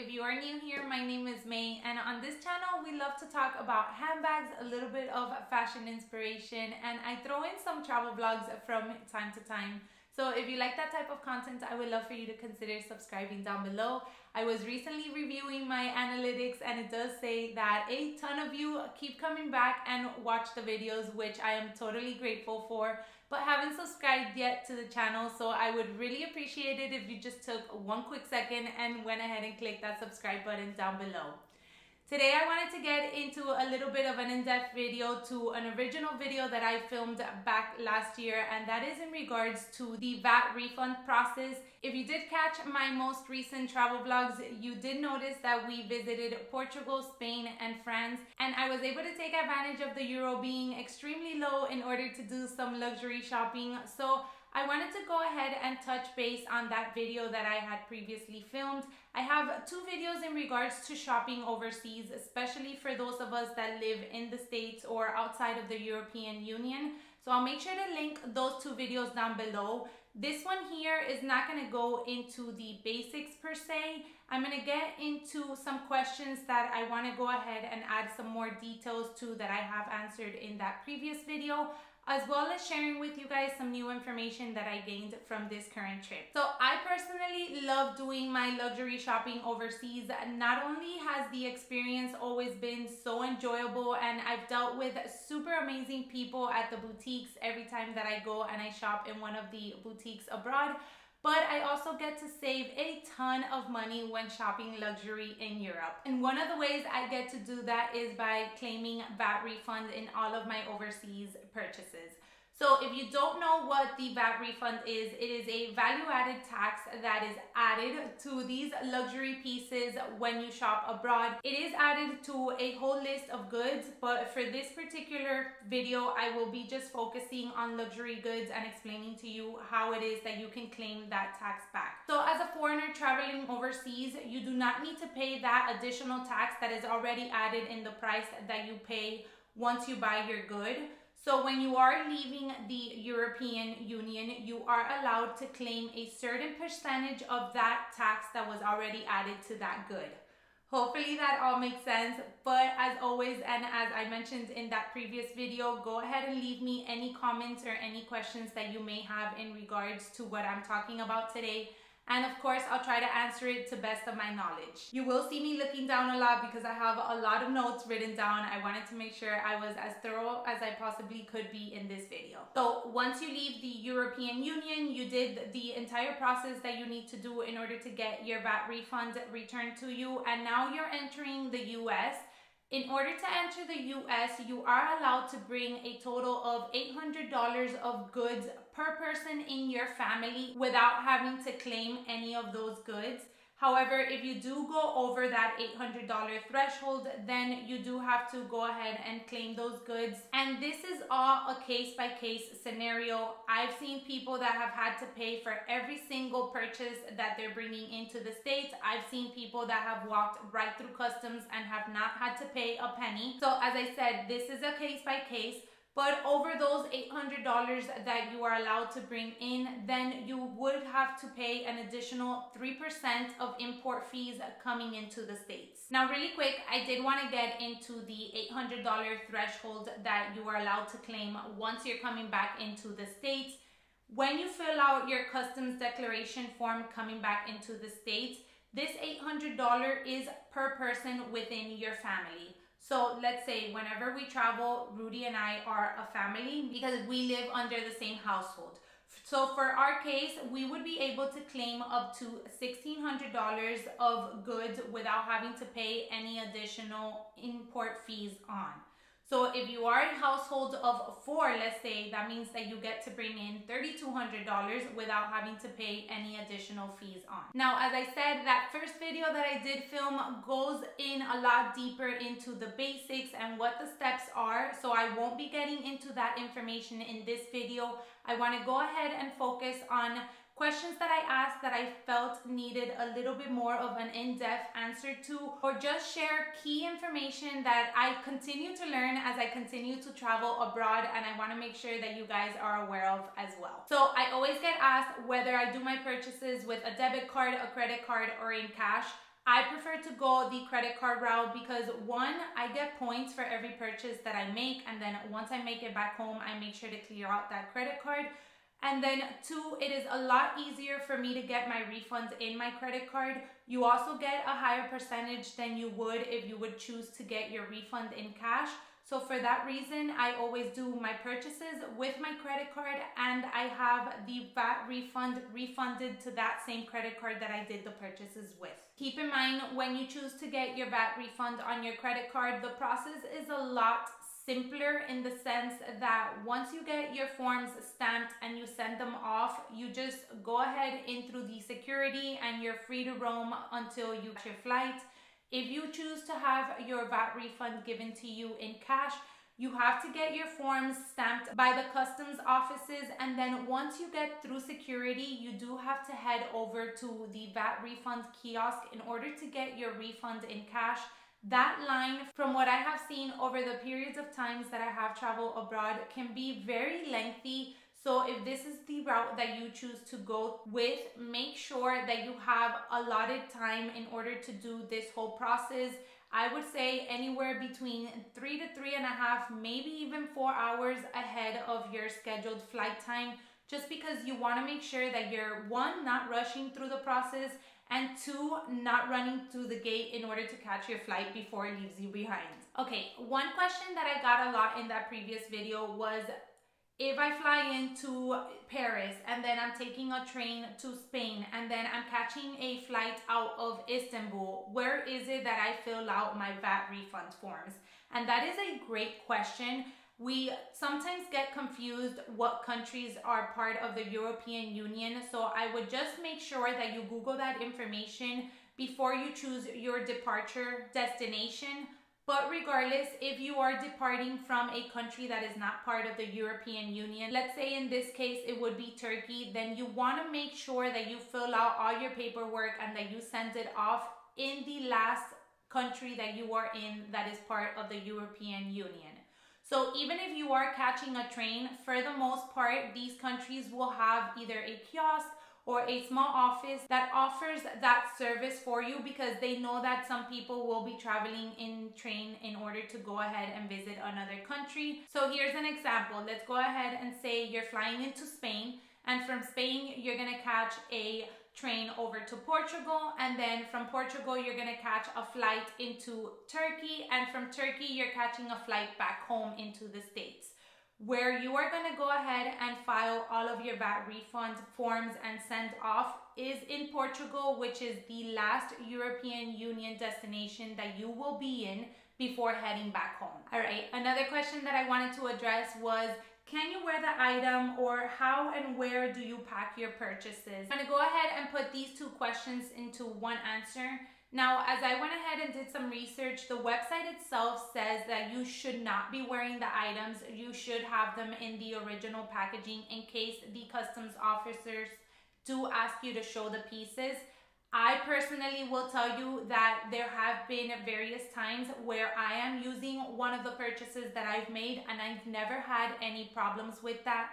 If you are new here, my name is May, and on this channel we love to talk about handbags, a little bit of fashion inspiration, and I throw in some travel vlogs from time to time. So if you like that type of content, I would love for you to consider subscribing down below. I was recently reviewing my analytics and it does say that a ton of you keep coming back and watch the videos, which I am totally grateful for, but haven't subscribed yet to the channel. So I would really appreciate it if you just took one quick second and went ahead and clicked that subscribe button down below. Today I wanted to get into a little bit of an in-depth video to an original video that I filmed back last year, and that is in regards to the VAT refund process. If you did catch my most recent travel vlogs, you did notice that we visited Portugal, Spain, and France, and I was able to take advantage of the euro being extremely low in order to do some luxury shopping. So I wanted to go ahead and touch base on that video that I had previously filmed. I have two videos in regards to shopping overseas, especially for those of us that live in the States or outside of the European Union. So I'll make sure to link those two videos down below. This one here is not going to go into the basics per se. I'm going to get into some questions that I want to go ahead and add some more details to that I have answered in that previous video, as well as sharing with you guys some new information that I gained from this current trip. So I personally love doing my luxury shopping overseas. Not only has the experience always been so enjoyable, and I've dealt with super amazing people at the boutiques every time that I go and I shop in one of the boutiques abroad, but I also get to save a ton of money when shopping luxury in Europe. And one of the ways I get to do that is by claiming VAT refund in all of my overseas purchases. So if you don't know what the VAT refund is, it is a value-added tax that is added to these luxury pieces when you shop abroad. It is added to a whole list of goods, but for this particular video, I will be just focusing on luxury goods and explaining to you how it is that you can claim that tax back. So as a foreigner traveling overseas, you do not need to pay that additional tax that is already added in the price that you pay once you buy your good. So when you are leaving the European Union, you are allowed to claim a certain percentage of that tax that was already added to that good. Hopefully that all makes sense, but as always, and as I mentioned in that previous video, go ahead and leave me any comments or any questions that you may have in regards to what I'm talking about today. And of course, I'll try to answer it to best of my knowledge. You will see me looking down a lot because I have a lot of notes written down. I wanted to make sure I was as thorough as I possibly could be in this video. So once you leave the European Union, you did the entire process that you need to do in order to get your VAT refund returned to you. And now you're entering the US. In order to enter the US, you are allowed to bring a total of $800 of goods per person in your family without having to claim any of those goods. However, if you do go over that $800 threshold, then you do have to go ahead and claim those goods. And this is all a case-by-case scenario. I've seen people that have had to pay for every single purchase that they're bringing into the States. I've seen people that have walked right through customs and have not had to pay a penny. So as I said, this is a case-by-case. But over those $800 that you are allowed to bring in, then you would have to pay an additional 3% of import fees coming into the States. Now, really quick, I did want to get into the $800 threshold that you are allowed to claim once you're coming back into the States. When you fill out your customs declaration form coming back into the States, this $800 is per person within your family. So let's say whenever we travel, Rudy and I are a family because we live under the same household. So for our case, we would be able to claim up to $1,600 of goods without having to pay any additional import fees on. So if you are a household of four, let's say, that means that you get to bring in $3,200 without having to pay any additional fees on. Now, as I said, that first video that I did film goes in a lot deeper into the basics and what the steps are. So I won't be getting into that information in this video. I want to go ahead and focus on questions that I asked that I felt needed a little bit more of an in-depth answer to, or just share key information that I continue to learn as I continue to travel abroad, and I want to make sure that you guys are aware of as well. So I always get asked whether I do my purchases with a debit card, a credit card, or in cash. I prefer to go the credit card route because one, I get points for every purchase that I make, and then once I make it back home, I make sure to clear out that credit card. And then two, it is a lot easier for me to get my refunds in my credit card. You also get a higher percentage than you would if you would choose to get your refund in cash. So for that reason, I always do my purchases with my credit card, and I have the VAT refund refunded to that same credit card that I did the purchases with. Keep in mind, when you choose to get your VAT refund on your credit card, the process is a lot simpler in the sense that once you get your forms stamped and you send them off, you just go ahead in through the security and you're free to roam until you get your flight. If you choose to have your VAT refund given to you in cash, you have to get your forms stamped by the customs offices, and then once you get through security, you do have to head over to the VAT refund kiosk in order to get your refund in cash. That line, from what I have seen over the periods of times that I have traveled abroad, can be very lengthy. So if this is the route that you choose to go with, make sure that you have allotted time in order to do this whole process. I would say anywhere between 3 to 3.5, maybe even 4 hours ahead of your scheduled flight time, just because you want to make sure that you're, one, not rushing through the process, and two, not running through the gate in order to catch your flight before it leaves you behind. Okay, one question that I got a lot in that previous video was, if I fly into Paris and then I'm taking a train to Spain and then I'm catching a flight out of Istanbul, where is it that I fill out my VAT refund forms? And that is a great question. We sometimes get confused what countries are part of the European Union, so I would just make sure that you Google that information before you choose your departure destination. But regardless, if you are departing from a country that is not part of the European Union, let's say in this case it would be Turkey, then you want to make sure that you fill out all your paperwork and that you send it off in the last country that you are in that is part of the European Union. So even if you are catching a train, for the most part, these countries will have either a kiosk or a small office that offers that service for you, because they know that some people will be traveling in train in order to go ahead and visit another country. So here's an example. Let's go ahead and say you're flying into Spain, and from Spain you're gonna catch a train over to Portugal, and then from Portugal you're gonna catch a flight into Turkey, and from Turkey you're catching a flight back home into the States, where you are going to go ahead and file all of your VAT refund forms and send off is in Portugal, which is the last European Union destination that you will be in before heading back home. All right, another question that I wanted to address was, can you wear the item, or how and where do you pack your purchases? I'm going to go ahead and put these two questions into one answer. Now, as I went ahead and did some research, the website itself says that you should not be wearing the items. You should have them in the original packaging in case the customs officers do ask you to show the pieces. I personally will tell you that there have been various times where I am using one of the purchases that I've made, and I've never had any problems with that.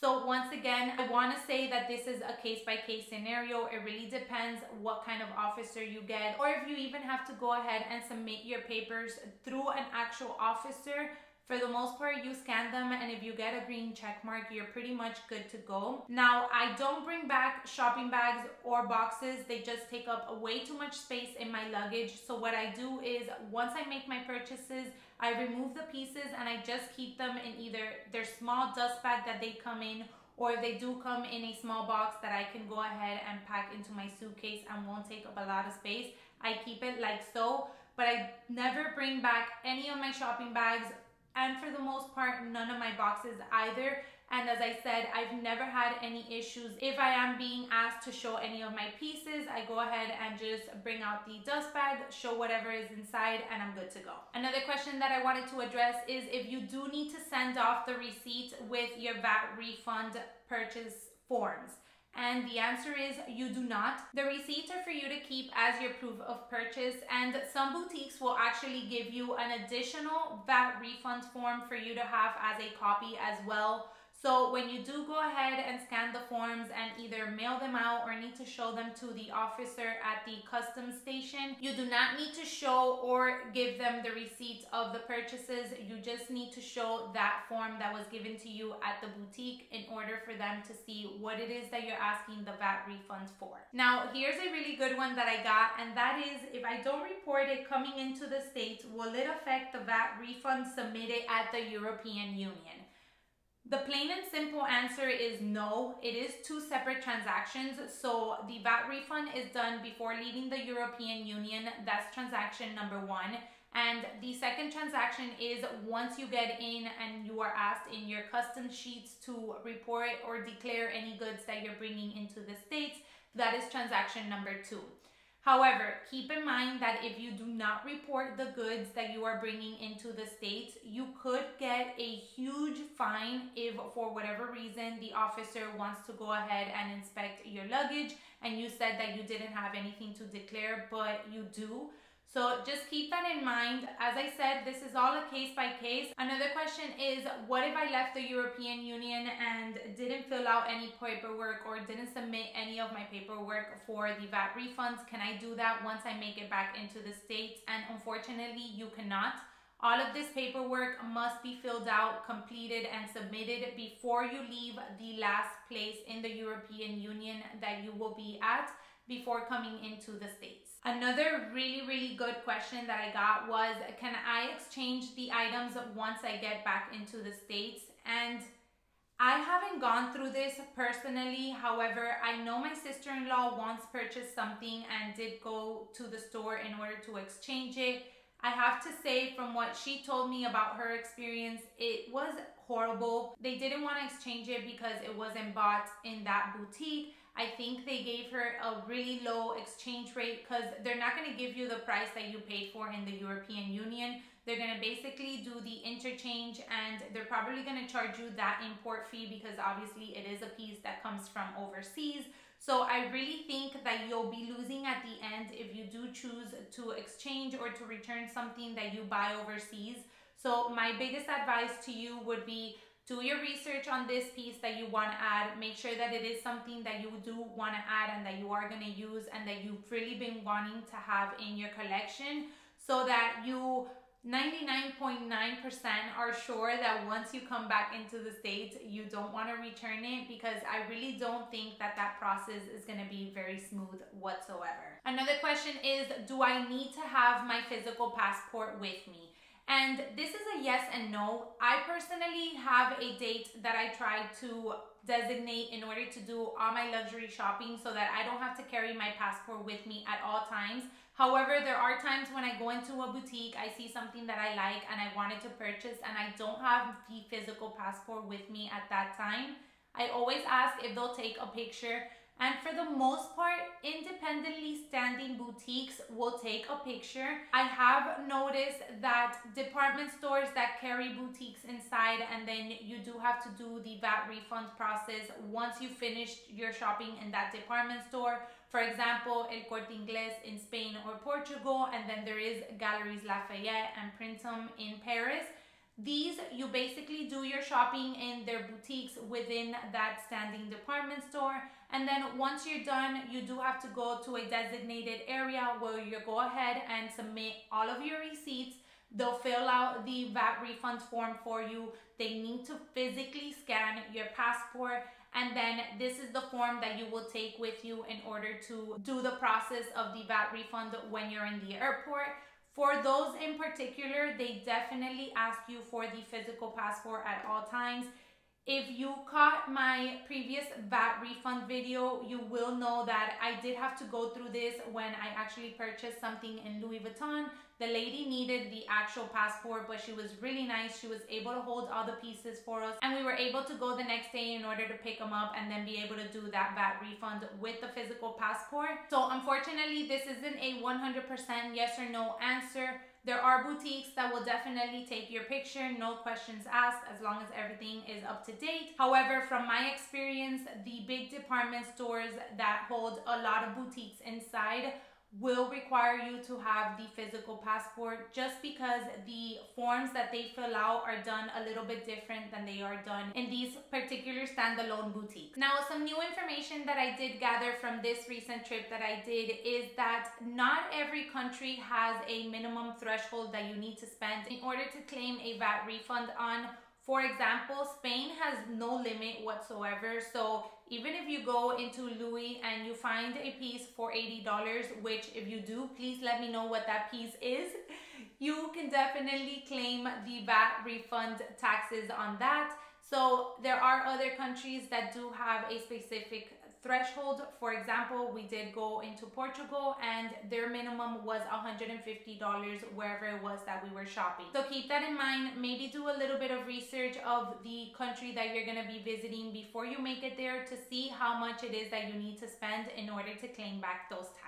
So once again, I want to say that this is a case-by-case scenario. It really depends what kind of officer you get, or if you even have to go ahead and submit your papers through an actual officer. For the most part, you scan them, and if you get a green check mark, you're pretty much good to go. Now, I don't bring back shopping bags or boxes. They just take up way too much space in my luggage. So what I do is, once I make my purchases, I remove the pieces and I just keep them in either their small dust bag that they come in, or if they do come in a small box that I can go ahead and pack into my suitcase and won't take up a lot of space. I keep it like so, but I never bring back any of my shopping bags, and for the most part, none of my boxes either. And as I said, I've never had any issues. If I am being asked to show any of my pieces, I go ahead and just bring out the dust bag, show whatever is inside, and I'm good to go. Another question that I wanted to address is if you do need to send off the receipt with your VAT refund purchase forms. And the answer is you do not. The receipts are for you to keep as your proof of purchase, and some boutiques will actually give you an additional VAT refund form for you to have as a copy as well. So when you do go ahead and scan the forms and either mail them out or need to show them to the officer at the customs station, you do not need to show or give them the receipt of the purchases. You just need to show that form that was given to you at the boutique in order for them to see what it is that you're asking the VAT refunds for. Now, here's a really good one that I got, and that is, if I don't report it coming into the States, will it affect the VAT refund submitted at the European Union? The plain and simple answer is no. It is two separate transactions. So the VAT refund is done before leaving the European Union. That's transaction number one. And the second transaction is once you get in and you are asked in your customs sheets to report or declare any goods that you're bringing into the States. That is transaction number two. However, keep in mind that if you do not report the goods that you are bringing into the States, you could get a huge fine if for whatever reason the officer wants to go ahead and inspect your luggage and you said that you didn't have anything to declare, but you do. So just keep that in mind. As I said, this is all a case by case. Another question is, what if I left the European Union and didn't fill out any paperwork or didn't submit any of my paperwork for the VAT refunds? Can I do that once I make it back into the States? And unfortunately, you cannot. All of this paperwork must be filled out, completed, and submitted before you leave the last place in the European Union that you will be at before coming into the States. Another really good question that I got was, can I exchange the items once I get back into the States? And I haven't gone through this personally. However, I know my sister-in-law once purchased something and did go to the store in order to exchange it. I have to say, from what she told me about her experience, it was horrible. They didn't want to exchange it because it wasn't bought in that boutique. I think they gave her a really low exchange rate because they're not going to give you the price that you paid for in the European Union. They're going to basically do the interchange, and they're probably going to charge you that import fee because obviously it is a piece that comes from overseas. So I really think that you'll be losing at the end if you do choose to exchange or to return something that you buy overseas. So my biggest advice to you would be, do your research on this piece that you want to add. Make sure that it is something that you do want to add and that you are going to use and that you've really been wanting to have in your collection, so that you 99.9% are sure that once you come back into the States, you don't want to return it, because I really don't think that that process is going to be very smooth whatsoever. Another question is, do I need to have my physical passport with me? And this is a yes and no. I personally have a date that I try to designate in order to do all my luxury shopping so that I don't have to carry my passport with me at all times. However, there are times when I go into a boutique, I see something that I like and I wanted to purchase, and I don't have the physical passport with me at that time. I always ask if they'll take a picture. And for the most part, independently standing boutiques will take a picture. I have noticed that department stores that carry boutiques inside, and then you do have to do the VAT refund process once you finish your shopping in that department store. For example, El Corte Inglés in Spain or Portugal, and then there is Galeries Lafayette and Printemps in Paris. These, you basically do your shopping in their boutiques within that standing department store. And then once you're done, you do have to go to a designated area where you go ahead and submit all of your receipts. They'll fill out the VAT refund form for you. They need to physically scan your passport. And then this is the form that you will take with you in order to do the process of the VAT refund when you're in the airport. For those in particular, they definitely ask you for the physical passport at all times. If you caught my previous VAT refund video, you will know that I did have to go through this when I actually purchased something in Louis Vuitton. The lady needed the actual passport, but she was really nice. She was able to hold all the pieces for us, and we were able to go the next day in order to pick them up and then be able to do that VAT refund with the physical passport. So unfortunately, this isn't a 100% yes or no answer. There are boutiques that will definitely take your picture, no questions asked, as long as everything is up to date. However, from my experience, the big department stores that hold a lot of boutiques inside will require you to have the physical passport, just because the forms that they fill out are done a little bit different than they are done in these particular standalone boutiques. Now, some new information that I did gather from this recent trip that I did is that not every country has a minimum threshold that you need to spend in order to claim a VAT refund on. For example, Spain has no limit whatsoever, so even if you go into Louis and you find a piece for $80, which if you do, please let me know what that piece is, you can definitely claim the VAT refund taxes on that. So there are other countries that do have a specific threshold. For example, we did go into Portugal and their minimum was $150 wherever it was that we were shopping. So keep that in mind. Maybe do a little bit of research of the country that you're going to be visiting before you make it there to see how much it is that you need to spend in order to claim back those taxes.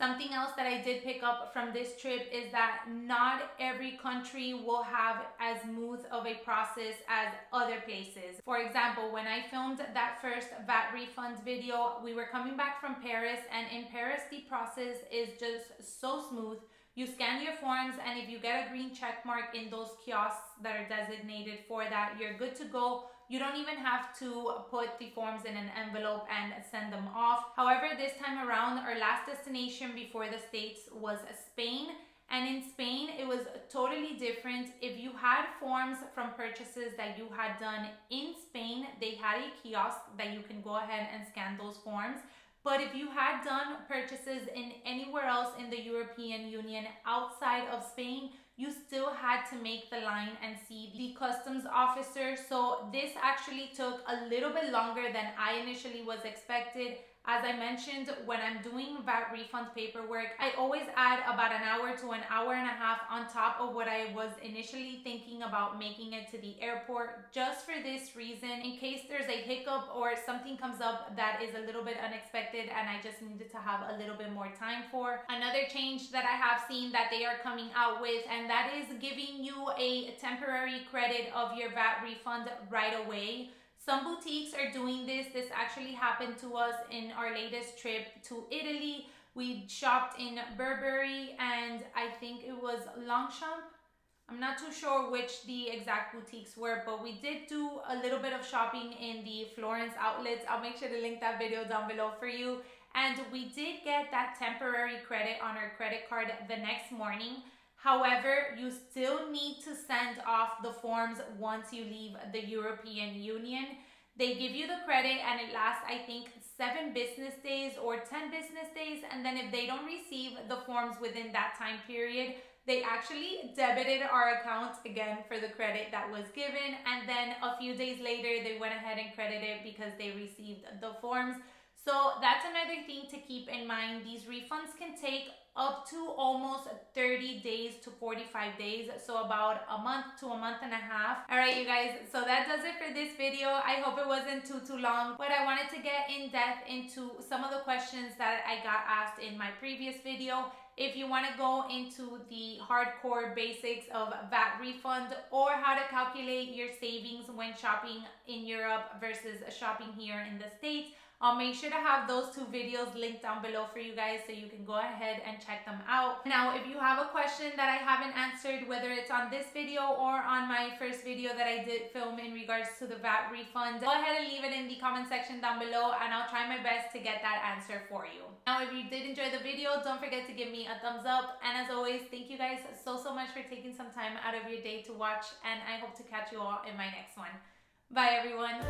Something else that I did pick up from this trip is that not every country will have as smooth of a process as other places. For example, when I filmed that first VAT refund video, we were coming back from Paris, and in Paris, the process is just so smooth. You scan your forms, and if you get a green check mark in those kiosks that are designated for that, you're good to go. You don't even have to put the forms in an envelope and send them off. However, this time around, our last destination before the States was Spain. And in Spain, it was totally different. If you had forms from purchases that you had done in Spain, they had a kiosk that you can go ahead and scan those forms. But if you had done purchases in anywhere else in the European Union outside of Spain, you still had to make the line and see the customs officer. So this actually took a little bit longer than I initially was expected. As I mentioned, when I'm doing VAT refund paperwork, I always add about an hour to an hour and a half on top of what I was initially thinking about making it to the airport, just for this reason, in case there's a hiccup or something comes up that is a little bit unexpected and I just needed to have a little bit more time for. Another change that I have seen that they are coming out with, and that is giving you a temporary credit of your VAT refund right away. Some boutiques are doing this. This actually happened to us in our latest trip to Italy. We shopped in Burberry and I think it was Longchamp. I'm not too sure which the exact boutiques were, but we did do a little bit of shopping in the Florence outlets. I'll make sure to link that video down below for you. And we did get that temporary credit on our credit card the next morning. However, you still need to send off the forms once you leave the European Union. They give you the credit and it lasts, I think, 7 business days or 10 business days. And then if they don't receive the forms within that time period, they actually debited our account again for the credit that was given. And then a few days later, they went ahead and credited it because they received the forms. So that's another thing to keep in mind. These refunds can take up to almost 30 days to 45 days. So about a month to a month and a half. All right, you guys, so that does it for this video. I hope it wasn't too long, but I wanted to get in depth into some of the questions that I got asked in my previous video. If you want to go into the hardcore basics of VAT refund or how to calculate your savings when shopping in Europe versus shopping here in the States, I'll make sure to have those 2 videos linked down below for you guys so you can go ahead and check them out. Now, if you have a question that I haven't answered, whether it's on this video or on my first video that I did film in regards to the VAT refund, go ahead and leave it in the comment section down below and I'll try my best to get that answer for you. Now, if you did enjoy the video, don't forget to give me a thumbs up. And as always, thank you guys so much for taking some time out of your day to watch, and I hope to catch you all in my next one. Bye, everyone.